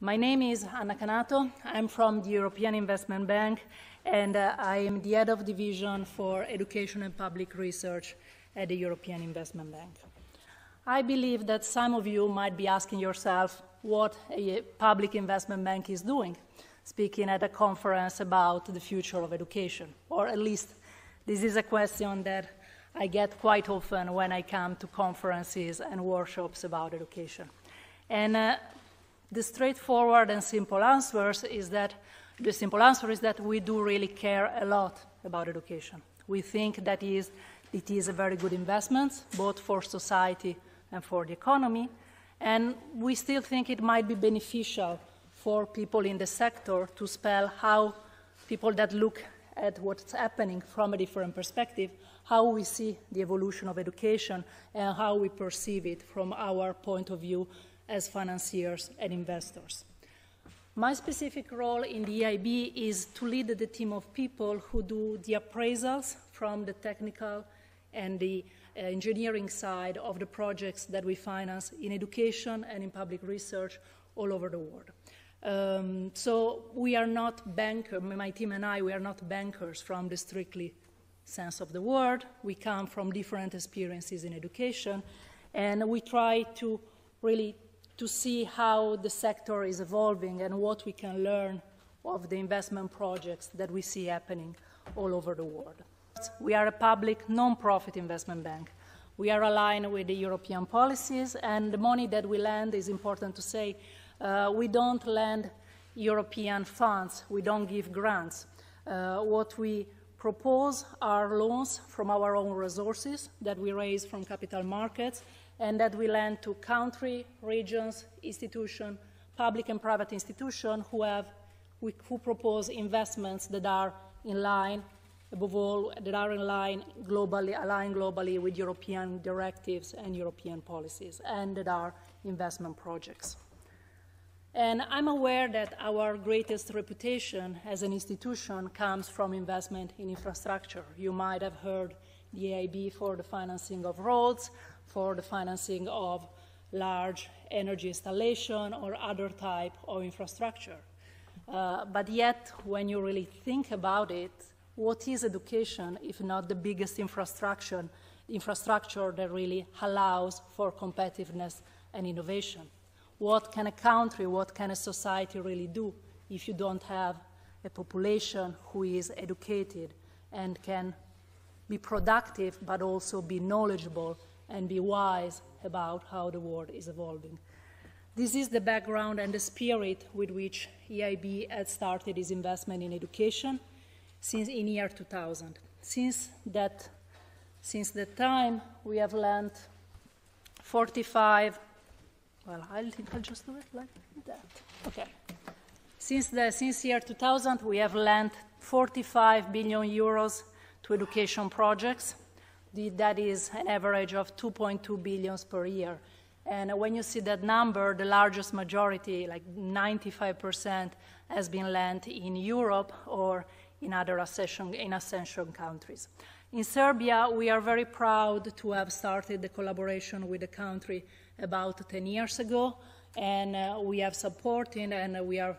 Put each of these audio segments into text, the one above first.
My name is Anna Canato. I'm from the European Investment Bank, and I am the head of division for education and public research at the European Investment Bank. I believe that some of you might be asking yourself what a public investment bank is doing, speaking at a conference about the future of education, or at least this is a question that I get quite often when I come to conferences and workshops about education. And the straightforward and simple answer is that we do really care a lot about education. We think that it is a very good investment, both for society and for the economy, and we still think it might be beneficial for people in the sector to spell how people that look at what's happening from a different perspective, how we see the evolution of education and how we perceive it from our point of view as financiers and investors. My specific role in the EIB is to lead the team of people who do the appraisals from the technical and the engineering side of the projects that we finance in education and in public research all over the world. So we are not bankers, my team and I, we are not bankers from the strictly sense of the word. We come from different experiences in education, and we try to really to see how the sector is evolving and what we can learn of the investment projects that we see happening all over the world. We are a public non-profit investment bank. We are aligned with the European policies, and the money that we lend is important to say. We don't lend European funds, we don't give grants. What we propose are loans from our own resources that we raise from capital markets and that we lend to country, regions, institutions, public and private institutions who propose investments that are in line, above all, that are in line globally, aligned globally with European directives and European policies, and that are investment projects. And I'm aware that our greatest reputation as an institution comes from investment in infrastructure. You might have heard the EIB for the financing of roads, for the financing of large energy installation or other type of infrastructure. But yet, when you really think about it, what is education if not the biggest infrastructure that really allows for competitiveness and innovation? What can a country, what can a society really do if you don't have a population who is educated and can be productive but also be knowledgeable and be wise about how the world is evolving? This is the background and the spirit with which EIB had started its investment in education since in year 2000. Since that time, we have lent 45. Well, I'll just do it like that. Okay. Since year 2000, we have lent 45 billion euros to education projects. That is an average of 2.2 billion per year. And when you see that number, the largest majority, like 95%, has been lent in Europe or in other accession countries. In Serbia, we are very proud to have started the collaboration with the country about 10 years ago, and we have supported and we are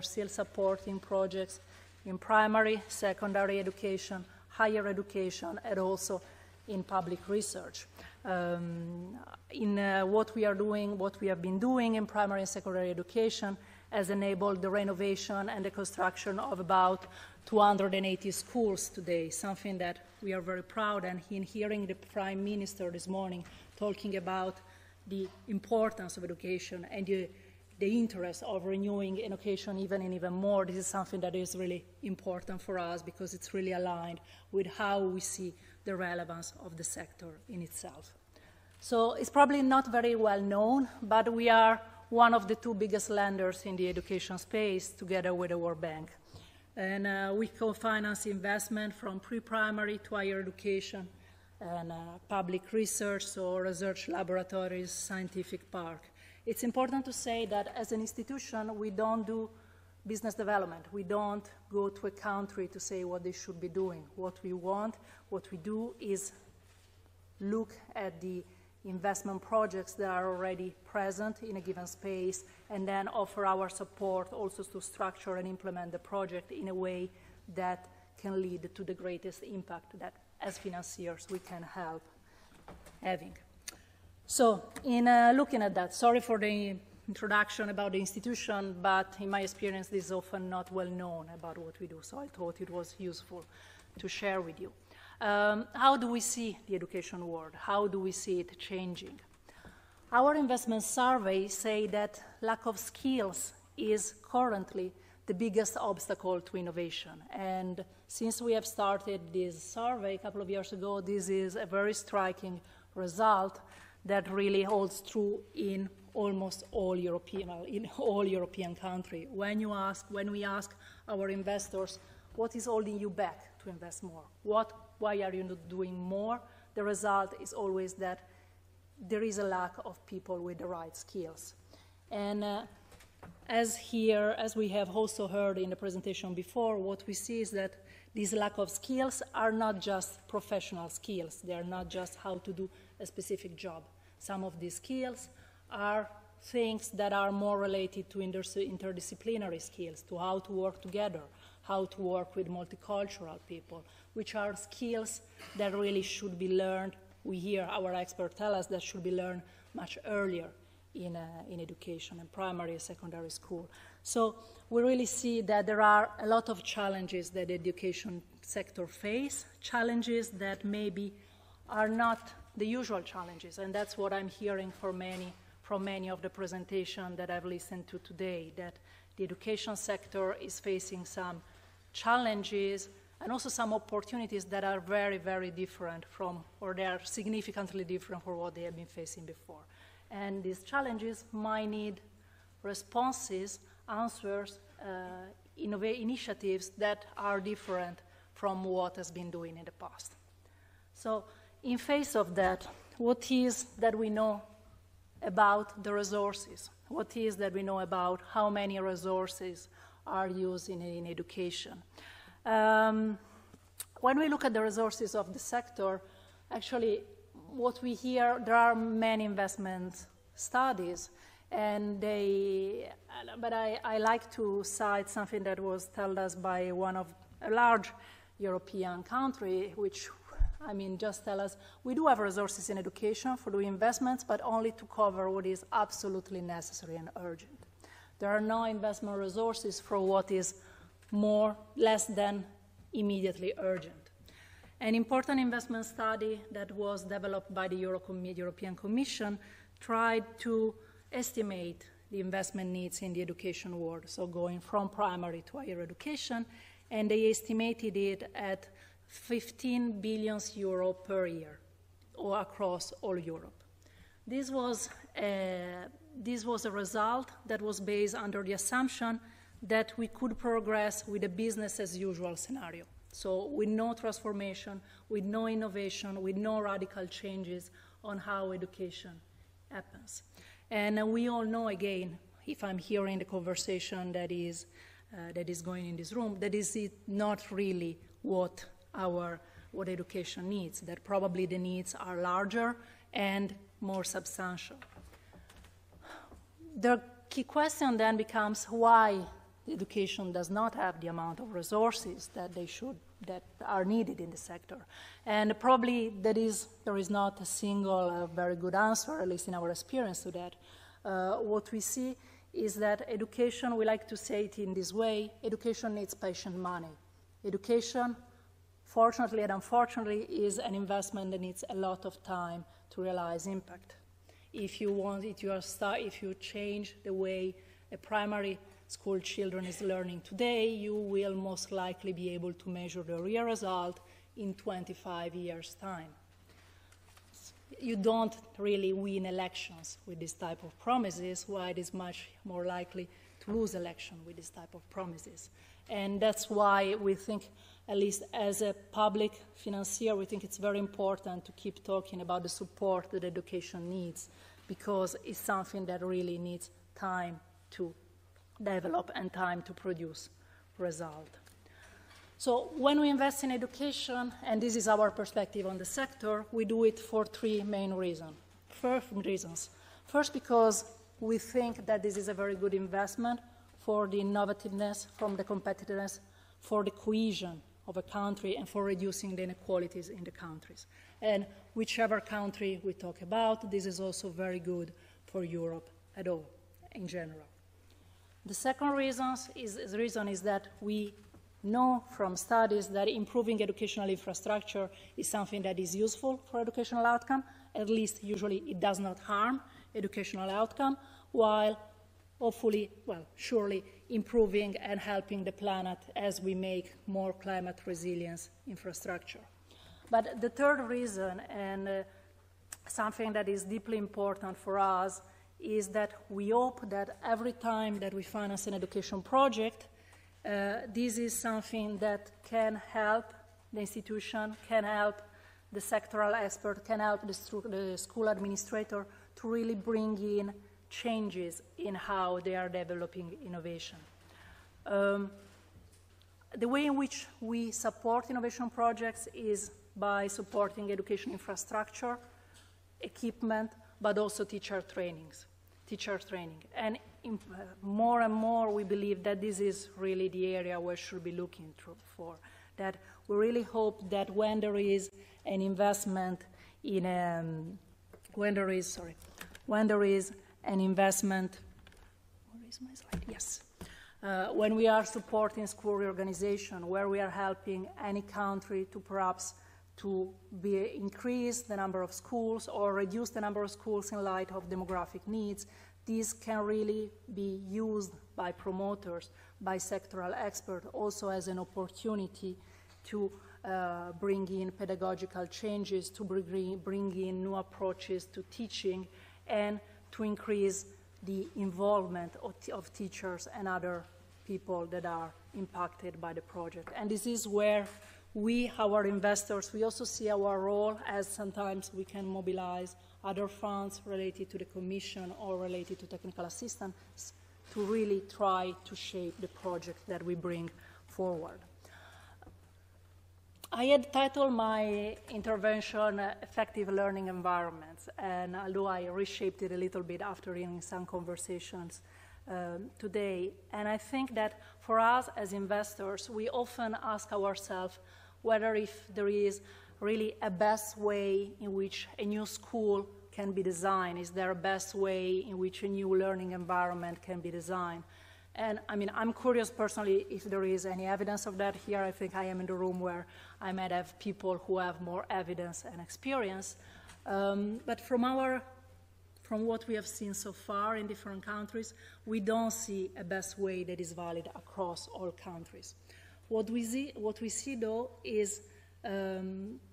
still supporting projects in primary, secondary education, higher education, and also in public research. What we are doing, what we have been doing in primary and secondary education has enabled the renovation and the construction of about 280 schools today, something that we are very proud of. And in hearing the Prime Minister this morning talking about the importance of education and the interest of renewing education even more, this is something that is really important for us because it's really aligned with how we see the relevance of the sector in itself. So it's probably not very well known, but we are one of the two biggest lenders in the education space together with the World Bank. And we co-finance investment from pre-primary to higher education and public research, so research laboratories, scientific park. It's important to say that as an institution, we don't do business development. We don't go to a country to say what they should be doing. What we do is look at the investment projects that are already present in a given space, and then offer our support also to structure and implement the project in a way that can lead to the greatest impact that as financiers we can help having. So in looking at that, sorry for the introduction about the institution, but in my experience this is often not well known about what we do, so I thought it was useful to share with you. How do we see the education world? How do we see it changing? Our investment surveys say that lack of skills is currently the biggest obstacle to innovation. And since we have started this survey a couple of years ago, this is a very striking result that really holds true in almost all European, countries. When we ask our investors, what is holding you back to invest more? Why are you not doing more? The result is always that there is a lack of people with the right skills. And as we have also heard in the presentation before, what we see is that this lack of skills are not just professional skills. They are not just how to do a specific job. Some of these skills are things that are more related to interdisciplinary skills, to how to work together, how to work with multicultural people, which are skills that really should be learned. We hear our experts tell us that should be learned much earlier in education, in primary and secondary school. So we really see that there are a lot of challenges that the education sector face, challenges that maybe are not the usual challenges, and that's what I'm hearing from many of the presentations that I've listened to today, that the education sector is facing some challenges and also some opportunities that are very, very different from, or they are significantly different from what they have been facing before. And these challenges might need responses, answers, initiatives that are different from what has been doing in the past. So in face of that, what is that we know about the resources? What is that we know about how many resources are used in education? When we look at the resources of the sector, actually what we hear, there are many investment studies, and I like to cite something that was told us by one of a large European country, which just tell us, we do have resources in education for doing investments, but only to cover what is absolutely necessary and urgent. There are no investment resources for what is less than immediately urgent. An important investment study that was developed by the European Commission tried to estimate the investment needs in the education world, so going from primary to higher education, and they estimated it at 15 billion euro per year, or across all Europe. This was a result that was based under the assumption that we could progress with a business as usual scenario. So with no transformation, with no innovation, with no radical changes on how education happens. And we all know, again, if I'm hearing the conversation that is going in this room, that is not really what education needs, that probably the needs are larger and more substantial. The key question then becomes why education does not have the amount of resources that are needed in the sector. And probably there is not a single very good answer, at least in our experience to that. What we see is that education, we like to say it in this way, education needs patient money. Education, fortunately and unfortunately, is an investment that needs a lot of time to realize impact. If you change the way a primary school children is learning today, you will most likely be able to measure the real result in 25 years' time. You don't really win elections with this type of promises, while it is much more likely to lose election with this type of promises. And that's why we think, at least as a public financier, we think it's very important to keep talking about the support that education needs, because it's something that really needs time to develop and time to produce result. So when we invest in education, and this is our perspective on the sector, we do it for three main reasons. for different reasons. First, because we think that this is a very good investment for the innovativeness, from the competitiveness, for the cohesion of a country, and for reducing the inequalities in the countries. And whichever country we talk about, this is also very good for Europe at all, in general. The second reason is that we know from studies that improving educational infrastructure is something that is useful for educational outcome. At least usually it does not harm educational outcome, while hopefully, well, surely improving and helping the planet as we make more climate resilience infrastructure. But the third reason, and something that is deeply important for us, is that we hope that every time that we finance an education project, this is something that can help the institution, can help the sectoral expert, can help the school administrator to really bring in changes in how they are developing innovation. The way in which we support innovation projects is by supporting education infrastructure, equipment, but also teacher training. And more and more we believe that this is really the area we should be looking for, that we really hope that when there is an investment in when we are supporting school reorganization, where we are helping any country to perhaps increase the number of schools or reduce the number of schools in light of demographic needs, these can really be used by promoters, by sectoral experts, also as an opportunity to bring in pedagogical changes, to bring in new approaches to teaching, and to increase the involvement of teachers and other people that are impacted by the project. And this is where we, our investors, we also see our role, as sometimes we can mobilize other funds related to the Commission or related to technical assistance to really try to shape the project that we bring forward. I had titled my intervention Effective Learning Environments, and although I reshaped it a little bit after hearing some conversations today, and I think that for us as investors, we often ask ourselves whether if there is really a best way in which a new school can be designed, is there a best way in which a new learning environment can be designed. And I mean, I'm curious personally if there is any evidence of that here. I think I am in the room where I might have people who have more evidence and experience. But from what we have seen so far in different countries, we don't see a best way that is valid across all countries. What we see though is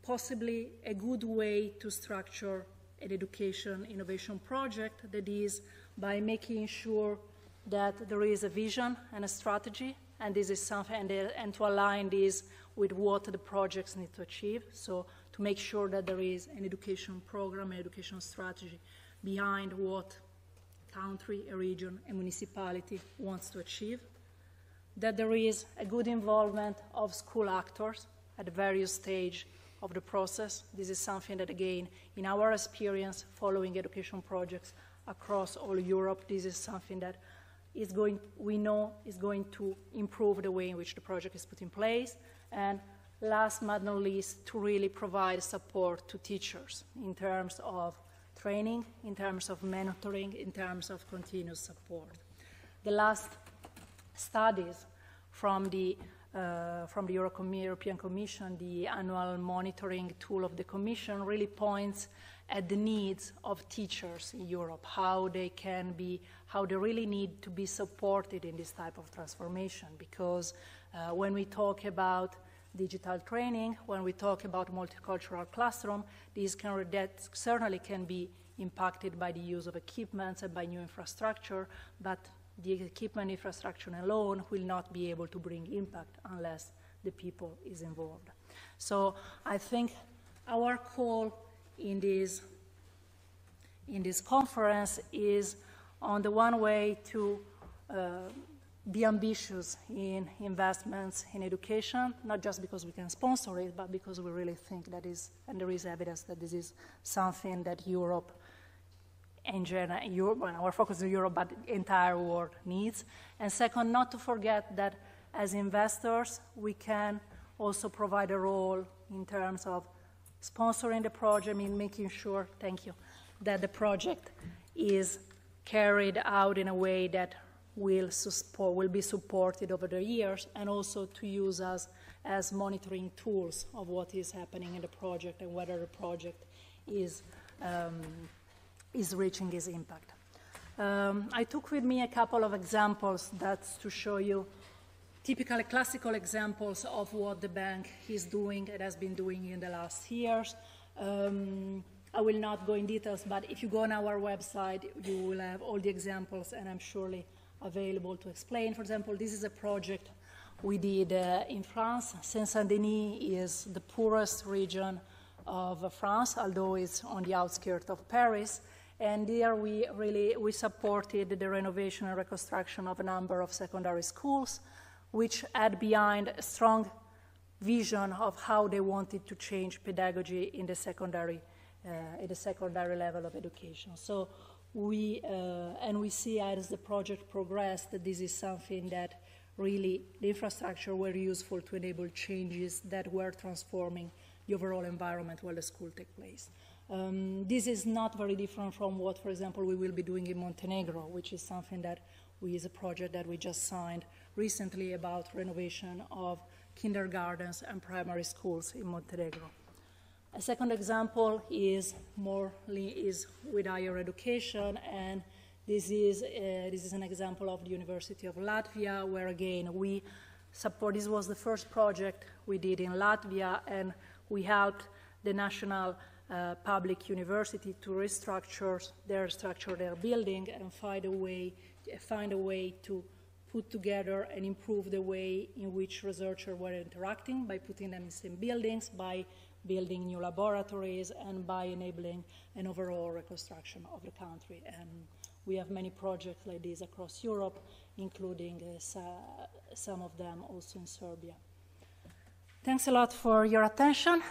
possibly a good way to structure an education innovation project, that is by making sure that there is a vision and a strategy, and this is something, and to align this with what the projects need to achieve. So to make sure that there is an education program, an education strategy behind what country, a region, a municipality wants to achieve. That there is a good involvement of school actors at various stages of the process. This is something that, again, in our experience following education projects across all Europe, this is something that we know is going to improve the way in which the project is put in place. And last but not least, to really provide support to teachers in terms of training, in terms of mentoring, in terms of continuous support. The last studies from the European Commission, the annual monitoring tool of the Commission, really points at the needs of teachers in Europe, how they really need to be supported in this type of transformation. Because when we talk about digital training, when we talk about multicultural classroom, these that certainly can be impacted by the use of equipment and by new infrastructure, but the equipment infrastructure alone will not be able to bring impact unless the people is involved. So I think our call in this conference is, on the one way, to be ambitious in investments in education, not just because we can sponsor it, but because we really think that is, and there is evidence that this is something that Europe in general, our focus is Europe, but the entire world needs. And second, not to forget that as investors, we can also provide a role in terms of sponsoring the project, in making sure, thank you, that the project is carried out in a way that will be supported over the years, and also to use us as monitoring tools of what is happening in the project and whether the project is reaching its impact. I took with me a couple of examples that's to show you typical classical examples of what the bank is doing and has been doing in the last years. I will not go in details, but if you go on our website, you will have all the examples, and I'm surely available to explain. For example, this is a project we did in France. Saint-Denis is the poorest region of France, although it's on the outskirts of Paris. And there we supported the renovation and reconstruction of a number of secondary schools, which had behind a strong vision of how they wanted to change pedagogy in the secondary level of education. So we see as the project progressed that this is something that really the infrastructure were useful to enable changes that were transforming the overall environment where the school took place. This is not very different from what, for example, we will be doing in Montenegro, which is something that is a project that we just signed recently about renovation of kindergartens and primary schools in Montenegro. A second example is with higher education, and this is an example of the University of Latvia, where again we support. This was the first project we did in Latvia, and we helped the national public university to restructure their building and find a way to put together and improve the way in which researchers were interacting by putting them in the same buildings, by building new laboratories, and by enabling an overall reconstruction of the country. And we have many projects like this across Europe, including some of them also in Serbia. Thanks a lot for your attention.